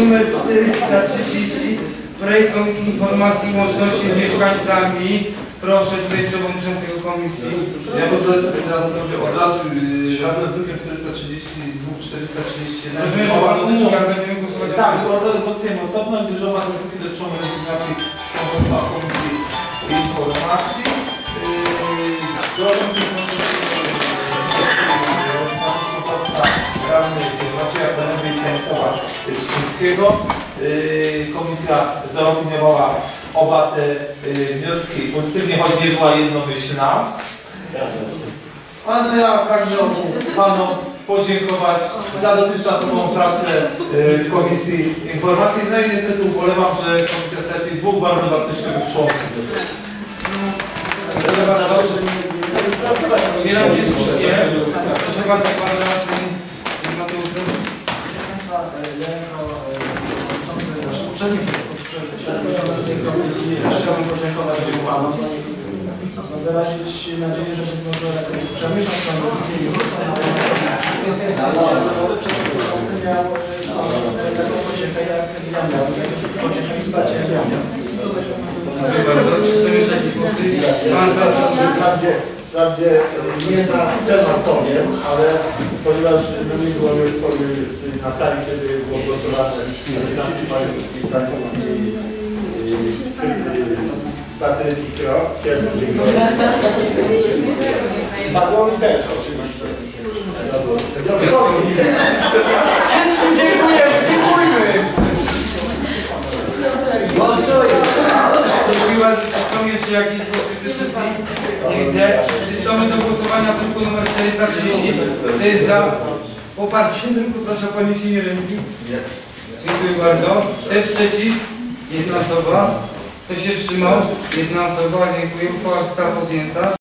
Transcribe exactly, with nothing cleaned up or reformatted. Numer czterysta trzydzieści. Projekt Komisji Informacji i Łączności z Mieszkańcami. Proszę tutaj przewodniczącego komisji. Ja może od razu razem z drukiem czterysta trzydzieści dwa, czterysta trzydzieści jeden. Rozumiem, że pan umowa, jak będziemy głosować. Tak, bo od razu głosujemy osobno, gdyż oba dotyczą dotyczące rezygnacji członka Komisji Informacji. Proszę z Macieja Panowie i Stanisława Skrzyńskiego. Komisja zaopiniowała oba te wnioski pozytywnie, choć nie była jednomyślna. Ale ja pragnę panu podziękować za dotychczasową pracę w Komisji Informacji. No i niestety ubolewam, że komisja straci dwóch bardzo wartościowych członków. Otwieram dyskusję. Proszę bardzo pana. Przewodniczący tej komisji chciałbym podziękować wielu panom. Mam wyrazić nadzieję, że być może przemieszczać pan Polski i wrócą na tej komisji. Przewodniczący miał taką pociekę jak ja miał, pociekę i spacie jak ja miał. Dziękuję bardzo. Czy są jeszcze jakieś punkty? Pan Stanisław. Wprawdzie nie na temat powiem, ale ponieważ my byliśmy już na sali, kiedy było głosowane finanse państwowskiej Patrycji Kro, pierwszy Badłoni też oczywiście. Wszystkim dziękujemy, dziękujmy! Są jeszcze jakieś głosy w dyskusji? Nie widzę. Przystąpimy do głosowania druku nr czterysta trzydzieści. Kto jest za poparciem druku, proszę o podniesienie ręki. Dziękuję bardzo. Kto jest przeciw? Jedna osoba. Kto się wstrzymał? Jedna osoba. Dziękuję. Uchwała została podjęta.